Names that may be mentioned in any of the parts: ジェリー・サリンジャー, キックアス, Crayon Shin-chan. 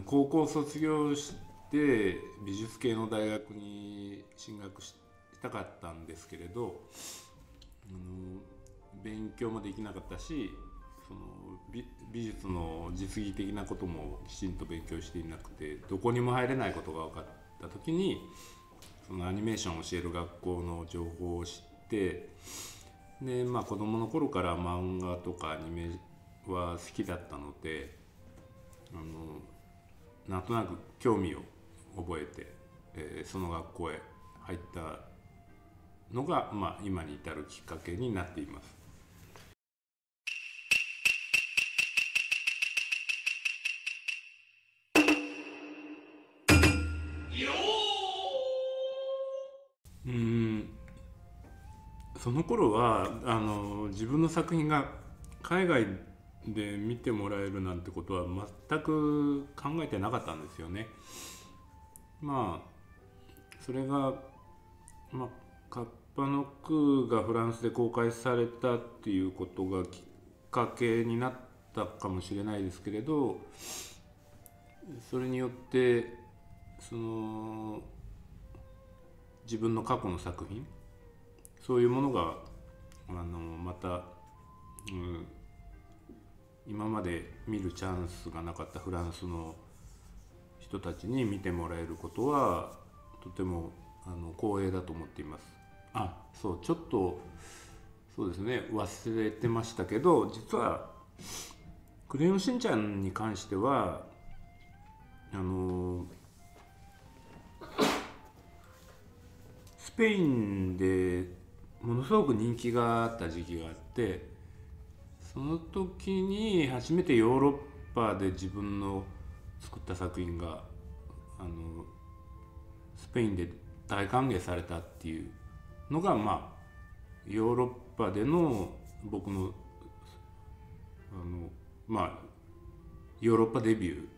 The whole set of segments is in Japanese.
高校卒業して美術系の大学に進学したかったんですけれど、勉強もできなかったし、その美術の実技的なこともきちんと勉強していなくて、どこにも入れないことが分かった時に、そのアニメーションを教える学校の情報を知って、で、まあ、子どもの頃から漫画とかアニメは好きだったので、なんとなく興味を覚えて、その学校へ入ったのが、まあ、今に至るきっかけになっています。その頃は自分の作品が海外で見てもらえるなんてことは全く考えてなかったんですよね。まあそれが、まあ、カッパの句がフランスで公開されたっていうことがきっかけになったかもしれないですけれど、それによってその自分の過去の作品、そういうものがまた、今まで見るチャンスがなかったフランスの人たちに見てもらえることはとても光栄だと思っています。あ、そう、ちょっとそうですね、忘れてましたけど、実は「クレヨンしんちゃん」に関してはスペインでものすごく人気があった時期があって、その時に初めてヨーロッパで自分の作った作品がスペインで大歓迎されたっていうのが、まあヨーロッパでの僕のまあヨーロッパデビュ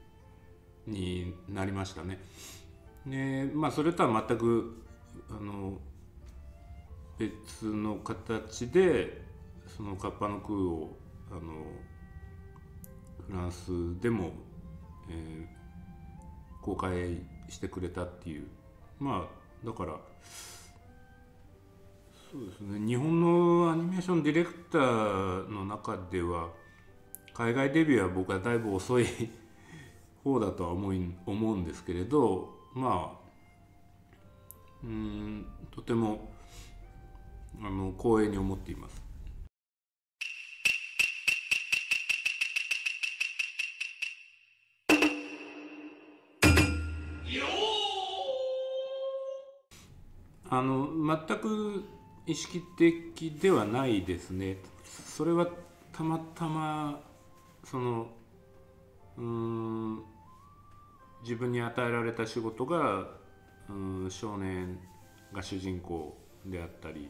ーになりましたね。で、まあそれとは全く別の形でそのカッパの句をフランスでも、公開してくれたっていう、まあだからそうですね、日本のアニメーションディレクターの中では海外デビューは僕はだいぶ遅い方だとは思うんですけれど、まあとても光栄に思っています。全く意識的ではないですね。それはたまたま自分に与えられた仕事が少年が主人公であったり、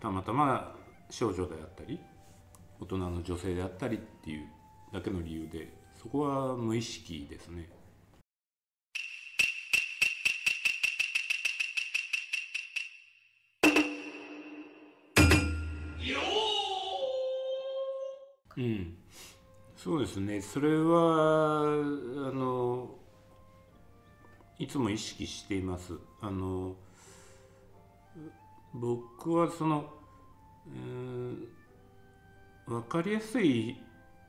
たまたま少女であったり大人の女性であったりっていうだけの理由で、そこは無意識ですね。そうですね、それはいつも意識しています。僕は分かりやすい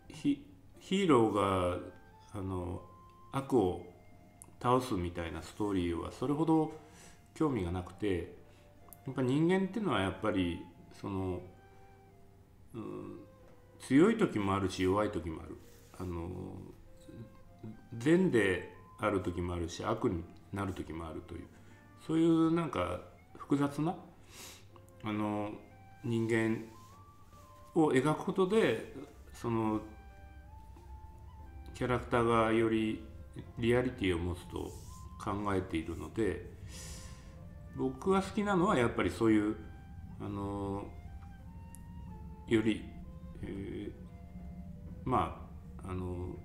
ヒーローが悪を倒すみたいなストーリーはそれほど興味がなくて、やっぱ人間っていうのはやっぱり強い時もあるし弱い時もある、善である時もあるし悪になる時もあるという、そういうなんか複雑な人間を描くことで、そのキャラクターがよりリアリティを持つと考えているので、僕が好きなのはやっぱりそういうよりまあフ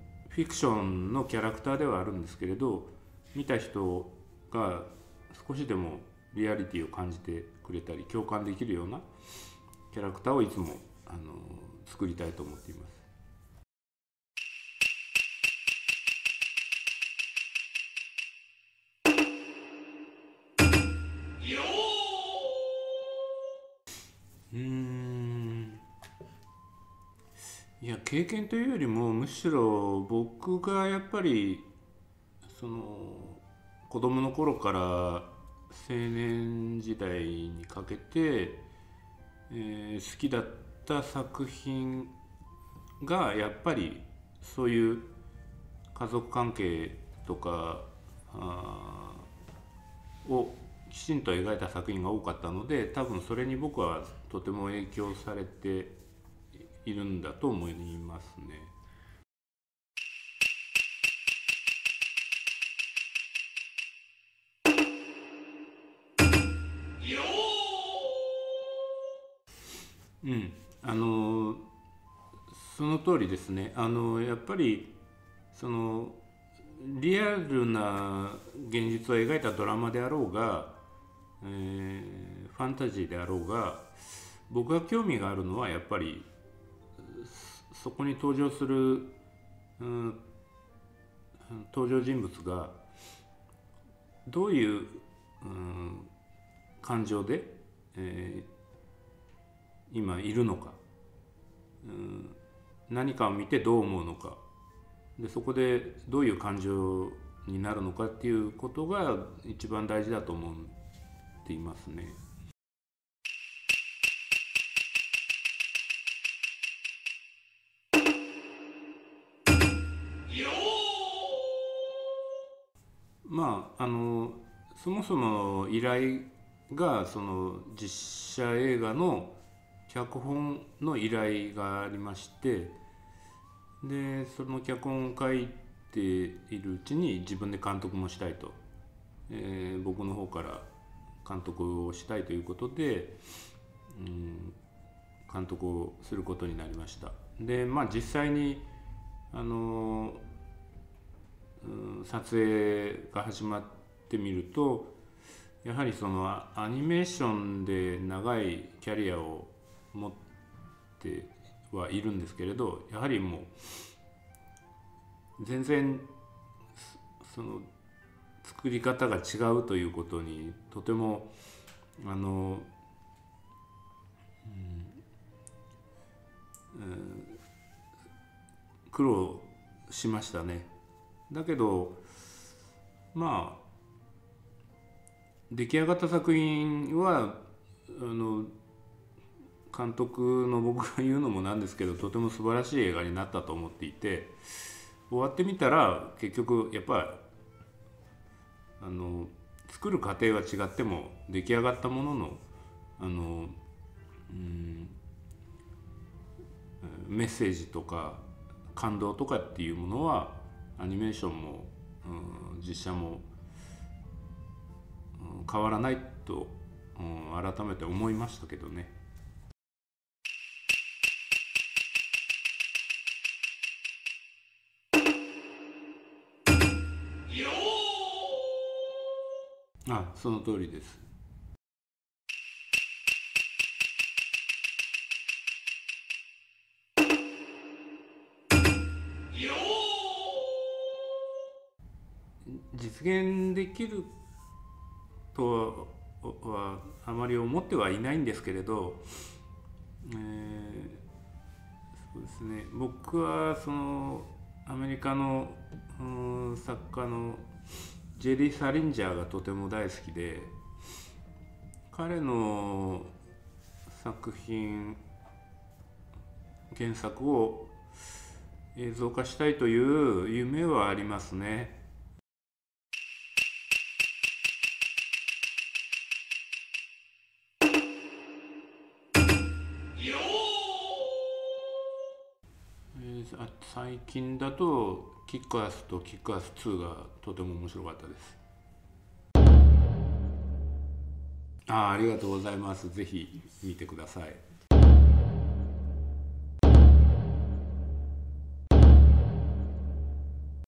ィクションのキャラクターではあるんですけれど、見た人が少しでもリアリティを感じてくれたり共感できるようなキャラクターをいつも作りたいと思っています。いや、経験というよりもむしろ僕がやっぱりその子供の頃から青年時代にかけて、好きだった作品がやっぱりそういう家族関係とかをきちんと描いた作品が多かったので、多分それに僕はとても影響されているんだと思いますね。うん、その通りですね。やっぱりそのリアルな現実を描いたドラマであろうが、ファンタジーであろうが、僕が興味があるのはやっぱりそこに登場する、登場人物がどういう、感情で、今いるのか、何かを見てどう思うのかで、そこでどういう感情になるのかっていうことが一番大事だと思っていますね。まあ、そもそも依頼がその実写映画の脚本の依頼がありまして、でその脚本を書いているうちに自分で監督もしたいと、僕の方から監督をしたいということで、監督をすることになりました。でまあ実際に撮影が始まってみると、やはりそのアニメーションで長いキャリアを持ってはいるんですけれど、やはりもう全然その作り方が違うということにとても苦労しましたね。だけどまあ出来上がった作品は監督の僕が言うのもなんですけど、とても素晴らしい映画になったと思っていて、終わってみたら結局やっぱり作る過程は違っても出来上がったもののメッセージとか感動とかっていうものはアニメーションも、実写も、変わらないと、改めて思いましたけどね。あ、その通りです。実現できるとはあまり思ってはいないんですけれど、そうですね、僕はそのアメリカの作家のジェリー・サリンジャーがとても大好きで、彼の作品原作を映像化したいという夢はありますね。最近だと「キックアス」と「キックアス2」がとても面白かったです。ありがとうございます。ぜひ見てください。